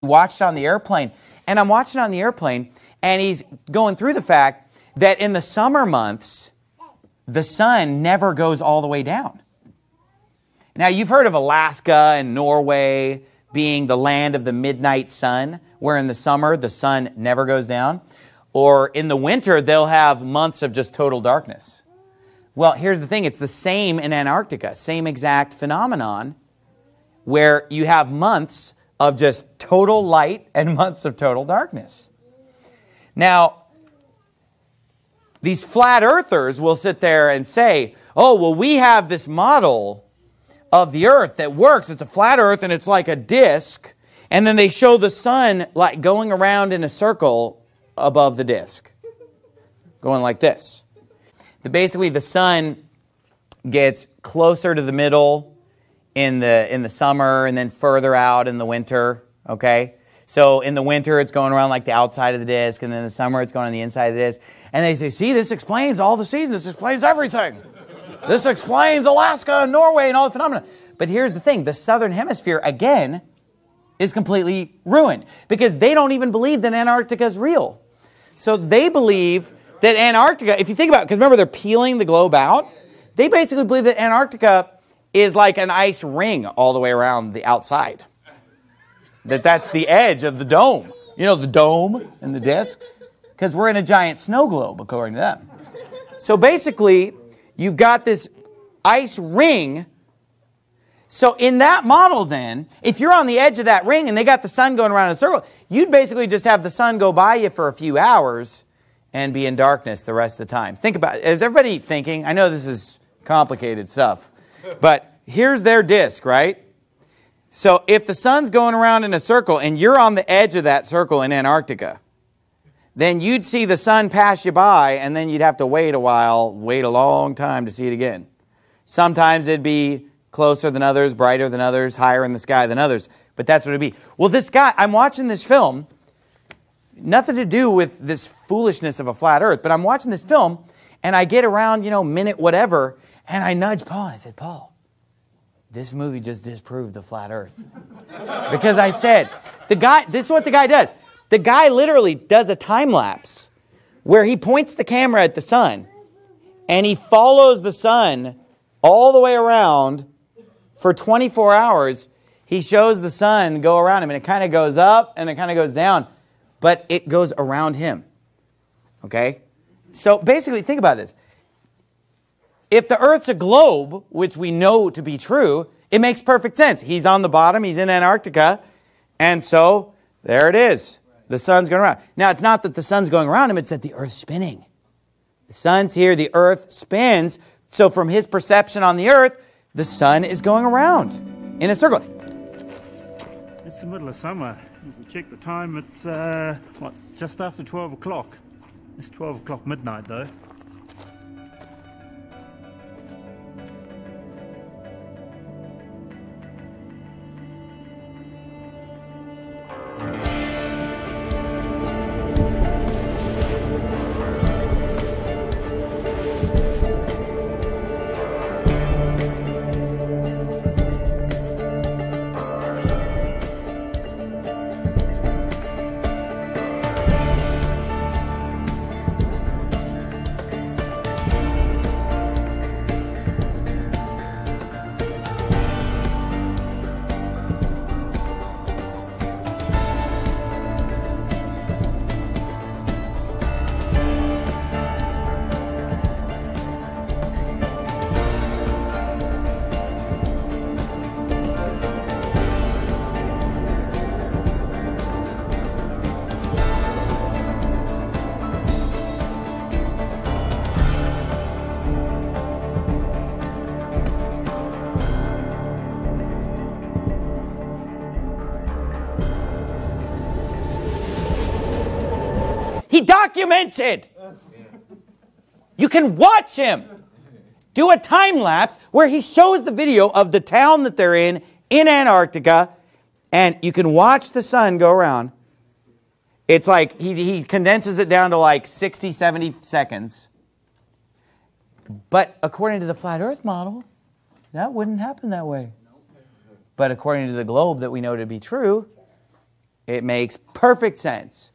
Watched on the airplane, and I'm watching on the airplane, and he's going through the fact that in the summer months, the sun never goes all the way down. Now, you've heard of Alaska and Norway being the land of the midnight sun, where in the summer, the sun never goes down, or in the winter, they'll have months of just total darkness. Well, here's the thing. It's the same in Antarctica, same exact phenomenon, where you have months of just total light and months of total darkness. Now, these flat earthers will sit there and say, oh, well, we have this model of the earth that works. It's a flat earth and it's like a disc. And then they show the sun like going around in a circle above the disc, going like this. Basically, the sun gets closer to the middle in the summer and then further out in the winter, okay? So in the winter, it's going around like the outside of the disc, and then in the summer, it's going on the inside of the disc. And they say, see, this explains all the seasons. This explains everything. This explains Alaska and Norway and all the phenomena. But here's the thing. The southern hemisphere, again, is completely ruined because they don't even believe that Antarctica is real. So they believe that Antarctica, if you think about it, because remember, they're peeling the globe out. They basically believe that Antarctica is like an ice ring all the way around the outside. That's the edge of the dome. You know, the dome and the disc? Because we're in a giant snow globe, according to them. So basically, you've got this ice ring. So in that model then, if you're on the edge of that ring and they got the sun going around in a circle, you'd basically just have the sun go by you for a few hours and be in darkness the rest of the time. Think about it. Is everybody thinking? I know this is complicated stuff, but here's their disk, right? So if the sun's going around in a circle and you're on the edge of that circle in Antarctica, then you'd see the sun pass you by and then you'd have to wait a while, wait a long time to see it again. Sometimes it'd be closer than others, brighter than others, higher in the sky than others, but that's what it'd be. Well, this guy, I'm watching this film, nothing to do with this foolishness of a flat earth, but I'm watching this film and I get around, you know, minute whatever, and I nudge Paul and I said, Paul, this movie just disproved the flat earth. Because I said, this is what the guy does. The guy literally does a time lapse where he points the camera at the sun and he follows the sun all the way around for 24 hours. He shows the sun go around him and it kind of goes up and it kind of goes down, but it goes around him, okay? So basically, think about this. If the Earth's a globe, which we know to be true, it makes perfect sense. He's on the bottom, he's in Antarctica, and so there it is. The sun's going around. Now, it's not that the sun's going around him, it's that the Earth's spinning. The sun's here, the Earth spins, so from his perception on the Earth, the sun is going around in a circle. It's the middle of summer. You can check the time, it's just after 12 o'clock. It's 12 o'clock midnight though. He documents it. You can watch him do a time lapse where he shows the video of the town that they're in Antarctica, and you can watch the sun go around. It's like he condenses it down to like 60, 70 seconds. But according to the flat earth model, that wouldn't happen that way. But according to the globe that we know to be true, It makes perfect sense.